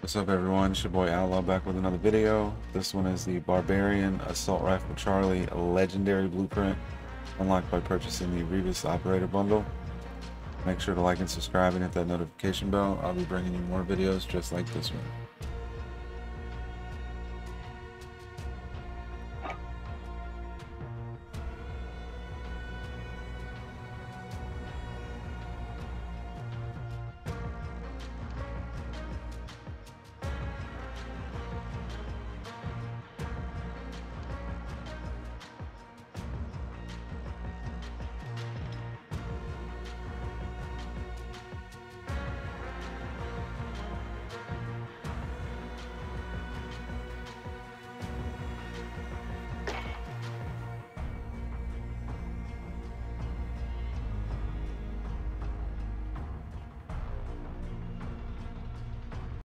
What's up, everyone? It's your boy Outlaw back with another video. This one is the Barbarian Assault Rifle Charlie Legendary Blueprint, unlocked by purchasing the Rivas Operator Bundle. Make sure to like and subscribe and hit that notification bell. I'll be bringing you more videos just like this one.